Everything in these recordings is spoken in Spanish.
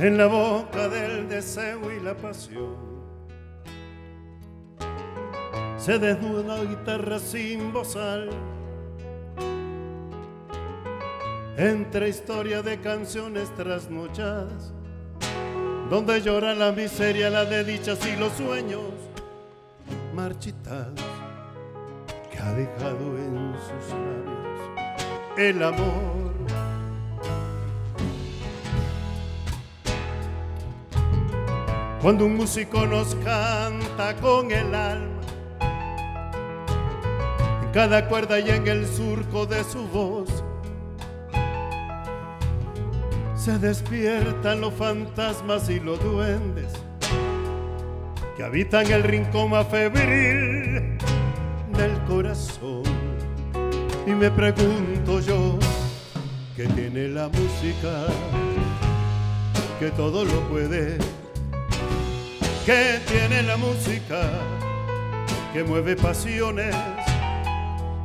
en la boca del deseo y la pasión. Se desnuda la guitarra sin bozal entre historia de canciones trasnochadas, donde llora la miseria, las desdichas y los sueños marchitados que ha dejado en sus labios el amor. Cuando un músico nos canta con el alma, en cada cuerda y en el surco de su voz, se despiertan los fantasmas y los duendes que habitan el rincón más febril del corazón. Y me pregunto yo, ¿qué tiene la música que todo lo puede? ¿Qué tiene la música que mueve pasiones?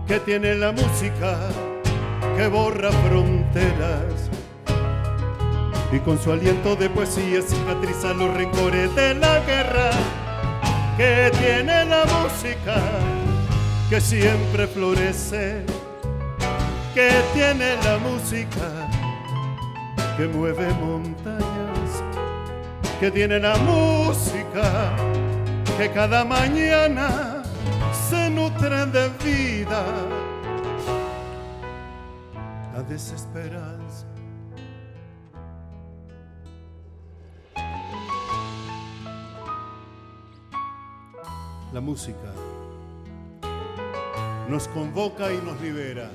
¿Qué tiene la música que borra fronteras? Y con su aliento de poesía cicatriza los rencores de la guerra. ¿Qué tiene la música que siempre florece? ¿Qué tiene la música que mueve montañas? ¿Qué tiene la música que cada mañana se nutre de vida? La desesperanza. La música nos convoca y nos libera.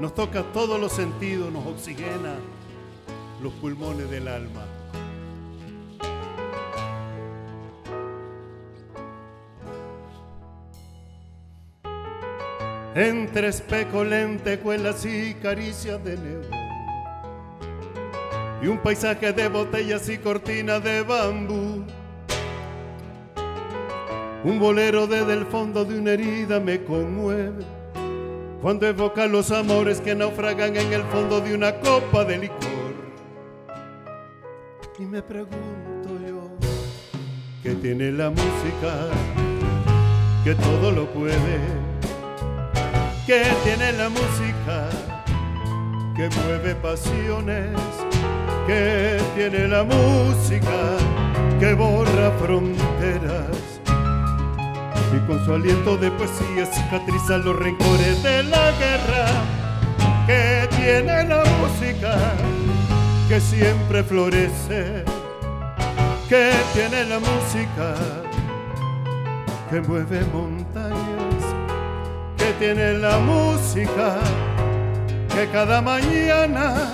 Nos toca todos los sentidos, nos oxigena los pulmones del alma. Entre espejo, lentejuelas y caricias de neón, y un paisaje de botellas y cortinas de bambú, un bolero desde el fondo de una herida me conmueve cuando evoca los amores que naufragan en el fondo de una copa de licor. Y me pregunto yo, ¿qué tiene la música que todo lo puede? ¿Qué tiene la música que mueve pasiones? ¿Qué tiene la música que borra fronteras? Y con su aliento de poesía cicatriza los rencores de la guerra. ¿Qué tiene la música que siempre florece? ¿Qué tiene la música que mueve montañas? ¿Qué tiene la música que cada mañana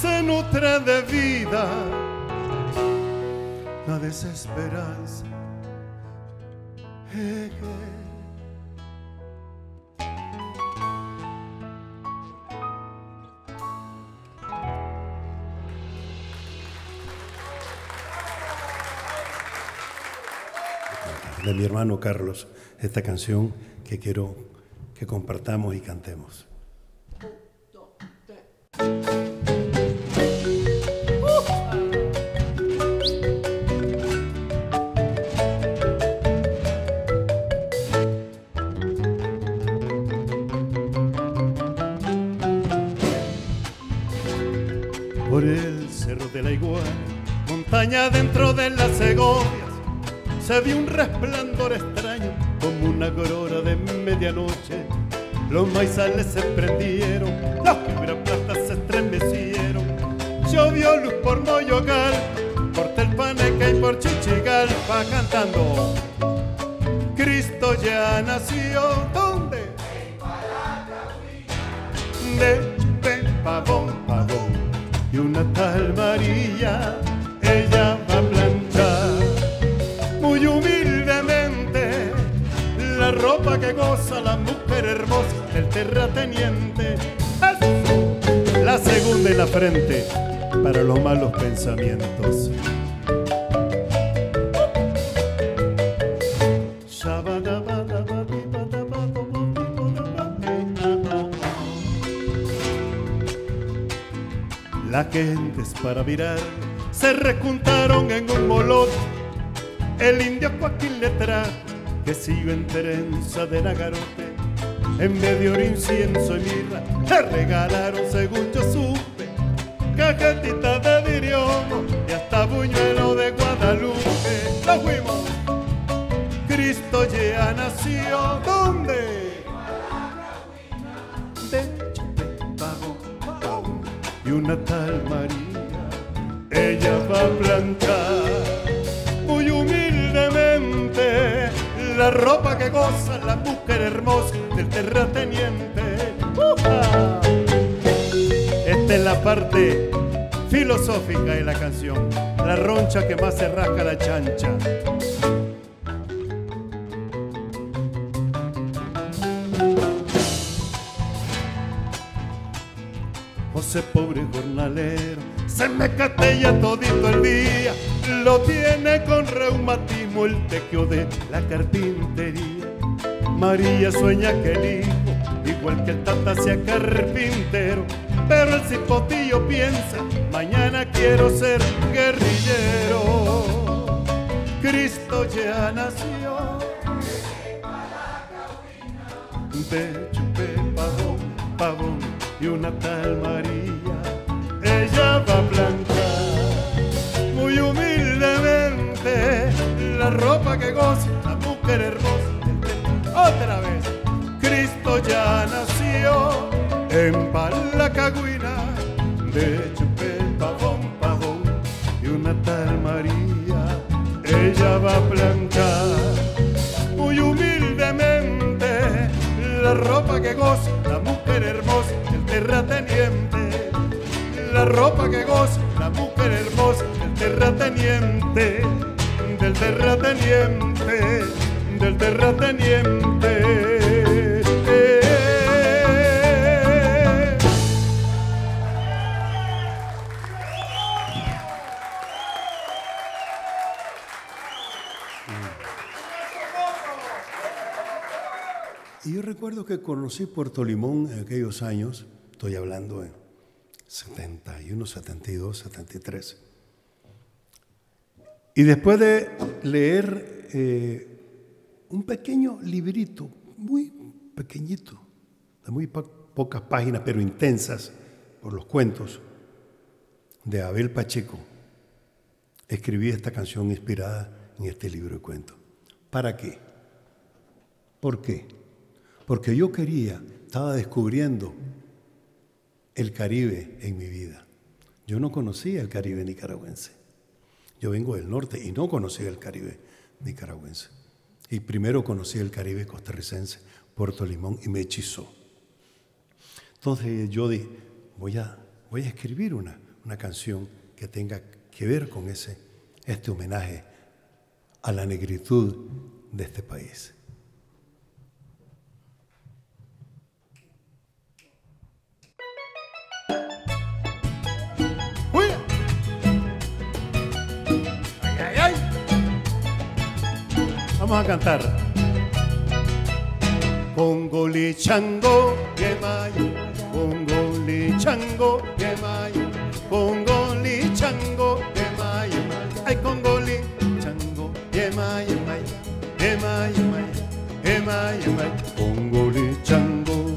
se nutre de vida? La desesperanza. De mi hermano Carlos, esta canción que quiero que compartamos y cantemos. Por el cerro de la Iguana, montaña dentro de las Segovias, se vio un resplandor extraño, como una aurora de medianoche. Los maizales se prendieron, las quebraplazas se estremecieron. Llovió luz por Moyogal, por Telpaneca y por Chichigalpa, cantando Cristo ya nació. ¿Dónde? De Pavón, Pavón. Y una tal María, ella va a planchar muy humildemente la ropa que goza la mujer hermosa del terrateniente. ¡Eso! La segunda en la frente para los malos pensamientos. las gentes para virar se rejuntaron en un molot. El indio Joaquín le trajo que si yo en trenza de nagarote, en medio de incienso y mirra, le regalaron, según yo supe, cajetita de diriomo y hasta buñuelo de Guadalupe. ¡Nos fuimos! Cristo ya nació. ¿Dónde? De Chupetipagó. Y una tal María, ella va a plantar muy humildemente la ropa que goza la mujer hermosa del terrateniente. Esta es la parte filosófica de la canción, la roncha que más se rasca la chancha. José, pobre jornalero, se me catella todito el día, lo tiene con reumatismo el tequio de la carpintería. María sueña que el hijo, igual que el tata, sea carpintero, pero el cipotillo piensa, mañana quiero ser guerrillero. Cristo ya nació de Chupé Pavón, Pavón y una tal María, ella va a plantar muy humildemente la ropa que goza la mujer hermosa. Otra vez, Cristo ya nació en Palacagüina, de Chupé Pavón, Pavón y una tal María, ella va a plantar muy humildemente la ropa que goza la mujer hermosa del terrateniente. La ropa que goza la mujer hermosa del terrateniente, del terrateniente, del terrateniente. Y yo recuerdo que conocí Puerto Limón en aquellos años, estoy hablando en 71, 72, 73. Y después de leer un pequeño librito, muy pequeñito, de muy pocas páginas, pero intensas, por los cuentos de Abel Pacheco, escribí esta canción inspirada en este libro de cuentos. ¿Para qué? ¿Por qué? Porque yo quería, estaba descubriendo el Caribe en mi vida. Yo no conocía el Caribe nicaragüense. Yo vengo del norte y no conocía el Caribe nicaragüense. Y primero conocí el Caribe costarricense, Puerto Limón, y me hechizó. Entonces yo dije, voy a escribir una canción que tenga que ver con este homenaje a la negritud de este país. Vamos a cantar. Congolí Shangó, yemayo, Congolí Shangó, yemayo, Congolí Shangó, yemayo, ay Congolí Shangó, yemayo, yemayo, yemayo, Congolí Shangó.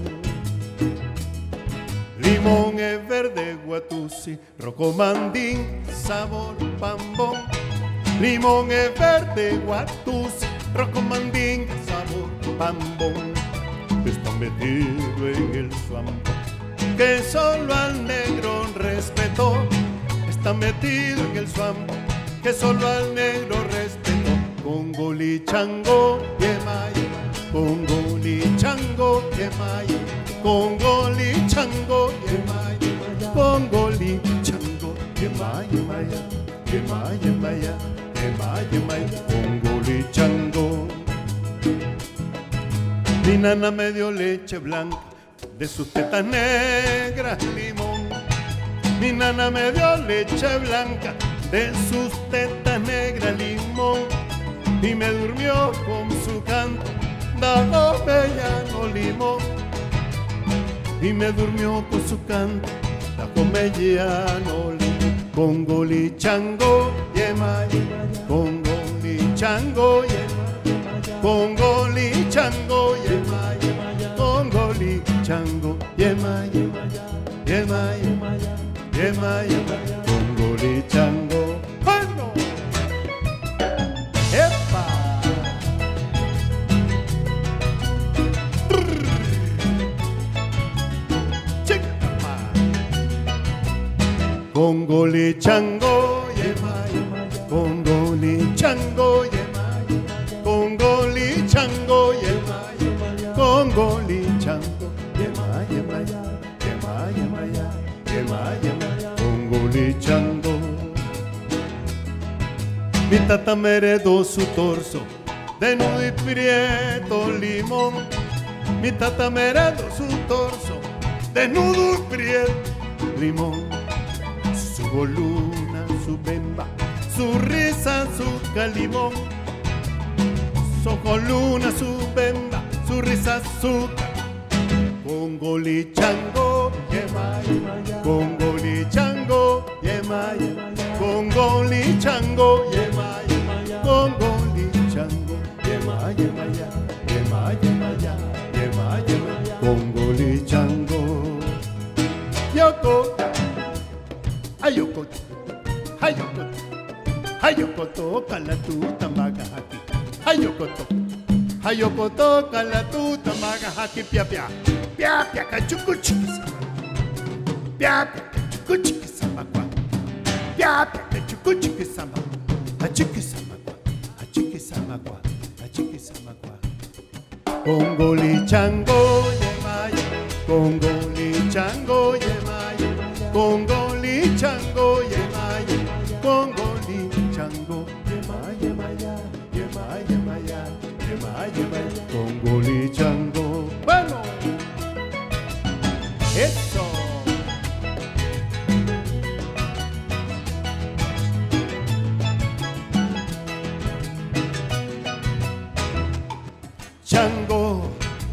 Limón es verde, guatusi, rocomandín, sabor pambón. Limón es verde, guatusi, rocomandín, sabor pambón. Está metido en el swampa que solo al negro respetó. Está metido en el swampa que solo al negro respetó. Congolí Shangó, yemayo, Congolí Shangó, yemayo, Congolí Shangó, yemayo, Congolí Shangó, yemayo, yemayo, yemayo, yemayo, Congolí Shangó. Mi nana me dio leche blanca de sus tetas negras, limón. Mi nana me dio leche blanca de sus tetas negras, limón. Y me durmió con su canto dado bellano, limón. Y me durmió con su canto komejianoli, Congolí Shangó yema, Congolí Shangó yema, Congolí Shangó yema, Congolí Shangó yema, yema, yema, yema, yema, yema, Congolí Shangó. Congolí Shangó yema, Congolí Shangó yema, Congolí Shangó yema, Congolí Shangó yema, yema, yema, yema, yema, yema, Congolí Shangó. Mi tata me heredó su torso desnudo y prieto limón. Mi tata me heredó su torso desnudo y prieto limón. Su goluna, su bemba, su risa, su calimón. Su goluna, su bemba, su risa, su calimón. Congolí Shangó yema, Congolí Shangó yema, Congolí Shangó yema, Congolí Shangó yema, yema, yema, yema, yema, yema, Congolí Shangó. Yoko Hayokoto, Hayokoto, Hayokoto, Kalatu, Tamaga Haki. Hayokoto, Hayokoto, Kalatu, Tamaga Haki, Pia Pia. Pia Pia, Kachukuchikisa. Pia Pia, Kachukuchikisa, Makwa. Pia Pia, Kachukuchikisa, Makwa. Hachikisa, Makwa. Hachikisa, Makwa. Hachikisa, Makwa. Congolí Shangó yema, Congolí Shangó yema, Congolí Shangó yema, Congolí Shangó yema, yema, yema, yema, yema, yema, Congolí Shangó. Bueno, eso. Shangó,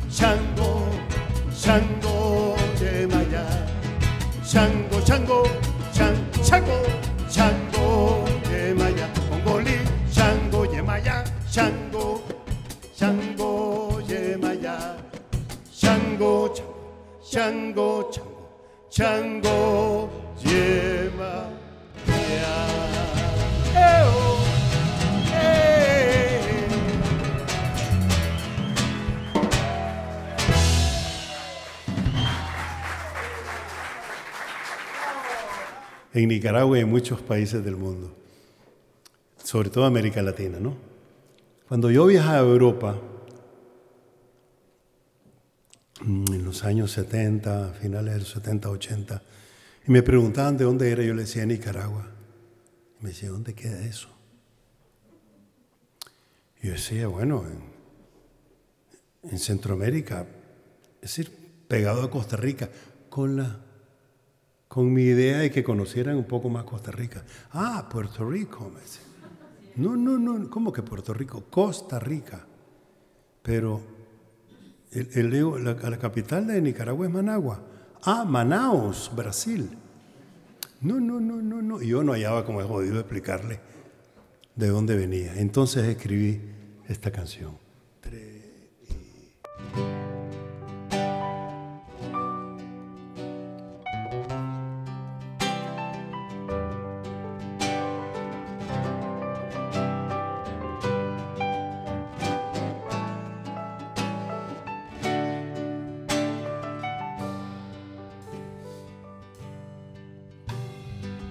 Shangó, Shangó yema, Shangó, Shangó. Shangó, Shangó yemaya, Congolí Shangó yemaya, Shangó, Shangó yemaya, Shangó, Shangó, Shangó yemaya. ¡Eo! ¡Ey! En Nicaragua y en muchos países del mundo, sobre todo América Latina, ¿no? Cuando yo viajaba a Europa, en los años 70, finales de los 70, 80, y me preguntaban de dónde era, yo les decía Nicaragua. Y me decía, ¿dónde queda eso? Y yo decía, bueno, en Centroamérica, es decir, pegado a Costa Rica, con mi idea de que conocieran un poco más Costa Rica. Ah, Puerto Rico, me dice. No, no, no, ¿cómo que Puerto Rico? Costa Rica. Pero la capital de Nicaragua es Managua. Ah, Manaus, Brasil. No, no, no, no, no. Yo no hallaba como he podido explicarle de dónde venía. Entonces escribí esta canción.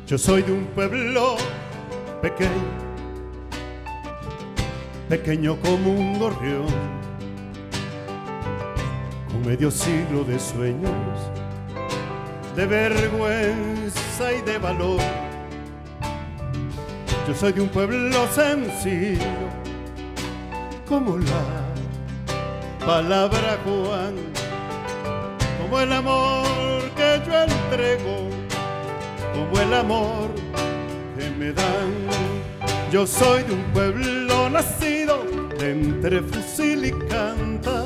Yo soy de un pueblo pequeño, pequeño como un gorrión, con medio siglo de sueños, de vergüenza y de valor. Yo soy de un pueblo sencillo, como la palabra Juan, como el amor que yo entrego, como el amor que me dan. Yo soy de un pueblo nacido de entre fusil y cantar,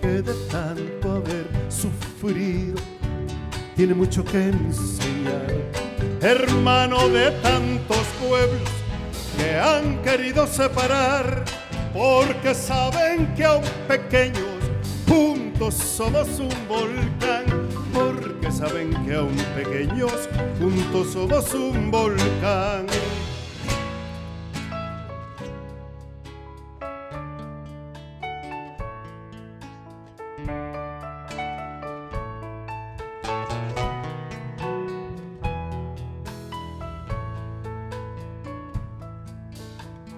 que de tanto haber sufrido tiene mucho que enseñar, hermano de tantos pueblos que han querido separar, porque saben que aun pequeños juntos somos un volcán, porque saben que aun pequeños juntos somos un volcán.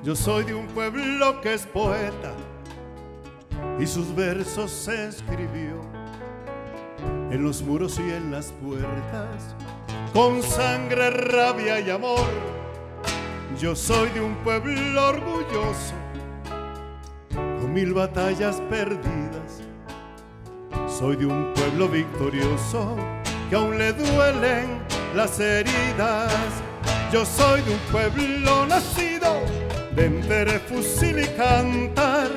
Yo soy de un pueblo que es poeta y sus versos se escribió en los muros y en las puertas con sangre, rabia y amor. Yo soy de un pueblo orgulloso con 1000 batallas perdidas. Soy de un pueblo victorioso que aún le duelen las heridas. Yo soy de un pueblo nacido de enteré, fusil y cantar,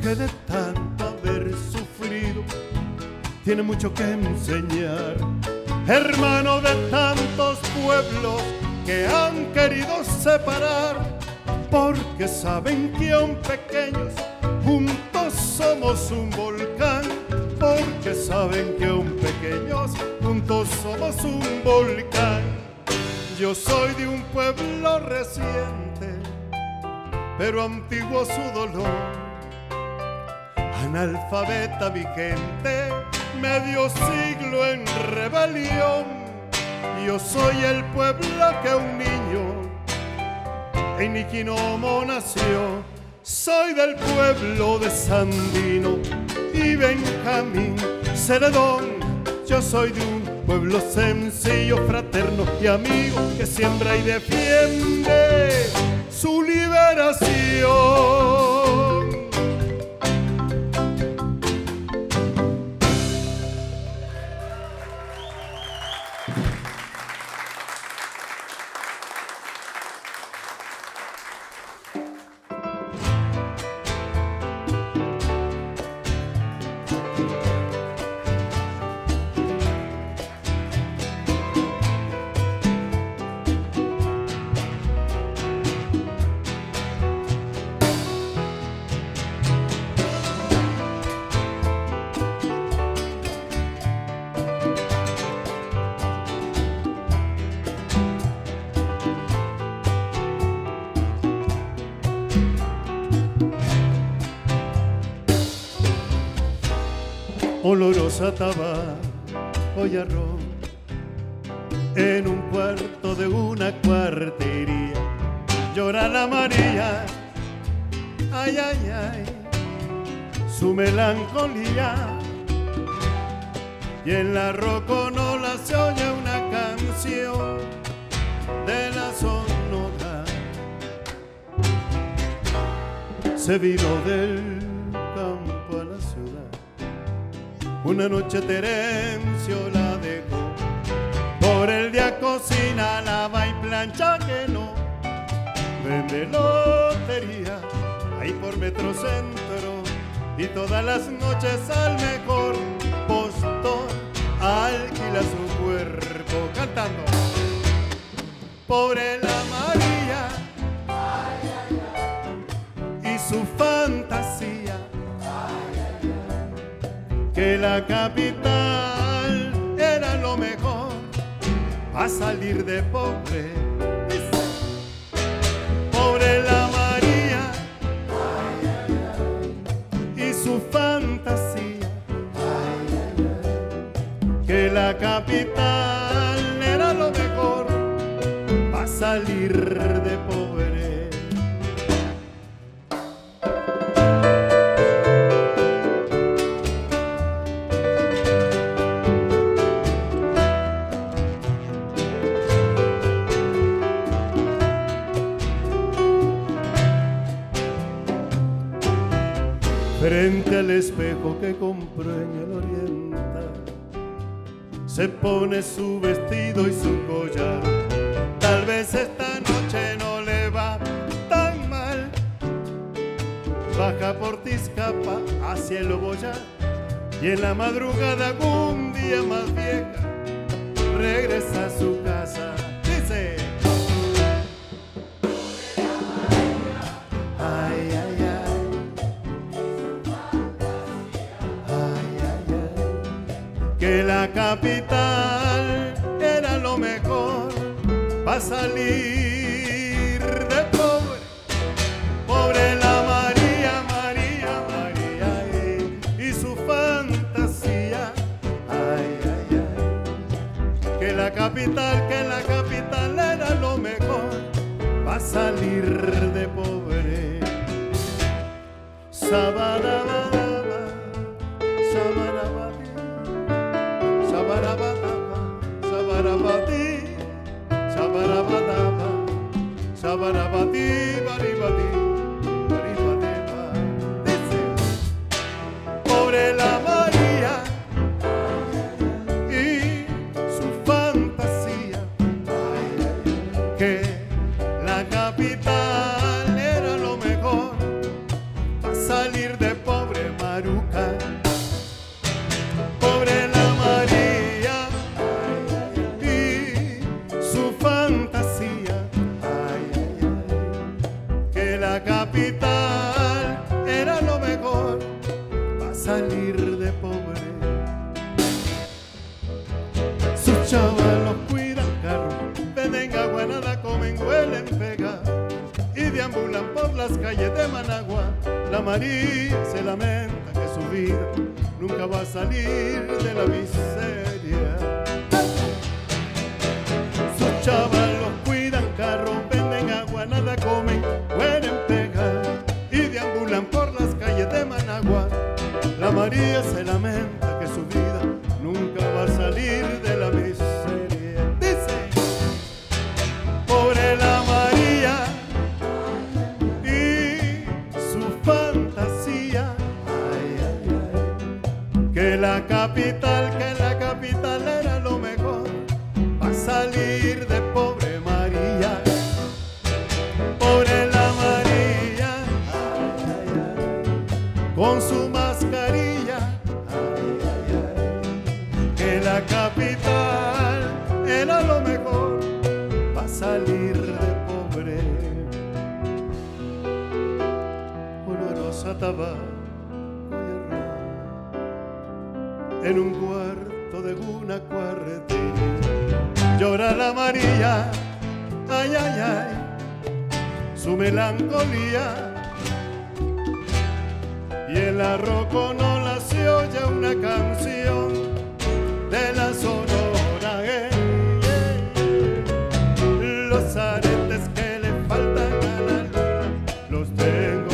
que de tanto haber sufrido tiene mucho que enseñar, hermano de tantos pueblos que han querido separar, porque saben que aun pequeños juntos somos un volcán, porque saben que aun pequeños juntos somos un volcán. Yo soy de un pueblo reciente pero antiguo su dolor, analfabeta mi gente, medio siglo en rebelión. Yo soy el pueblo que un niño en Niquinohomo nació. Soy del pueblo de Sandino y Benjamín Zeledón. Yo soy de un pueblo sencillo, fraterno y amigo, que siembra y defiende su liberación. Olorosa tabaco y arroz, en un cuarto de una cuartería llora la María, ay, ay, ay, su melancolía. Y en la roconola se oye una canción de la sonora, se vino del campo a la ciudad. Una noche Terencio la dejó, por el día cocina, lava y plancha que no vende lotería, ahí por Metrocentro, y todas las noches al mejor postor alquila su cuerpo cantando. Pobre la María y su fantasía, que la capital era lo mejor a salir de pobre. Pobre la María y su fantasía, que la capital era lo mejor a salir de pobre. Frente al espejo que compró en el oriental, se pone su vestido y su collar. Tal vez esta noche no le va tan mal. Baja por Tiscapa hacia el Boyá, y en la madrugada un día más vieja regresa a su casa. Dice: ay, ay, ay, ay, ay, ay, que la capital era lo mejor para salir de pobre. Pobre la capital, que la capital era lo mejor para salir de pobre. Sabarabadaba, sabarabati, sabarabadaba, sabarabati, sabarabadaba, sabarabati, baribati, baribadeba. Dice: pobre la María de pobre Maruca. Pobre la María y su fantasía, que la capital era lo mejor para salir de pobre. Sus chavalos cuidan carro, venden agua, nada comen, huelen, pegan y deambulan por las calles de Managua. La María se lamenta que su vida nunca va a salir de la miseria. Sus chavalos cuidan carros, venden agua, nada comen, huelen, pegan y deambulan por las calles de Managua. La María se lamenta que su vida nunca va a salir de la miseria. Dice: pobre la María fantasía, ay, ay, ay, que la capital era lo mejor para salir de pobre María. Pobre la María, ay, ay, ay, con su mascarilla, ay, ay, ay, que la capital era lo mejor para salir de pobre. En un cuarto de una cuartilla llora la María, ay, ay, ay, su melancolía. Y en la roconola se oye una canción de la Sonora. Los aretes que le faltan a la luna los tengo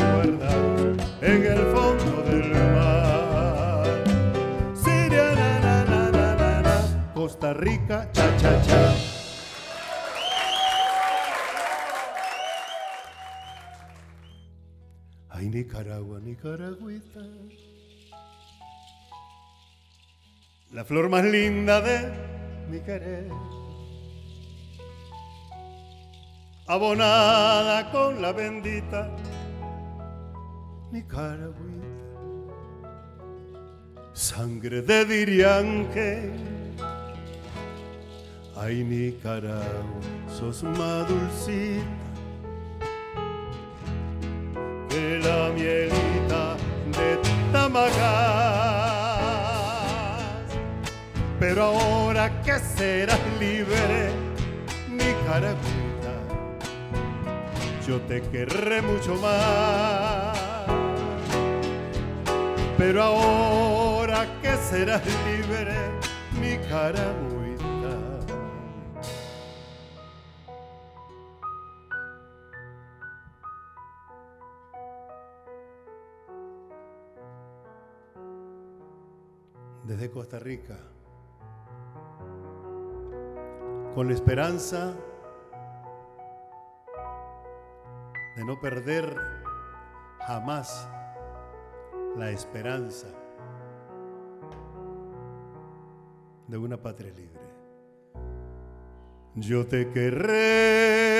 en el fondo del mar. Siria, la, la, la, la, la, la. Costa Rica, cha, cha, cha. Ay, Nicaragua, Nicaragüita, la flor más linda de mi querer, abonada con la bendita Nicaragüita, sangre de dirianque. Ay, Nicaragua, sos más dulcita que la mielita de Tamagás. Pero ahora que serás libre, Nicaragüita, yo te querré mucho más. Pero ahora que serás libre, Nicaragüita, desde Costa Rica, con la esperanza de no perder jamás la esperanza de una patria libre. Yo te querré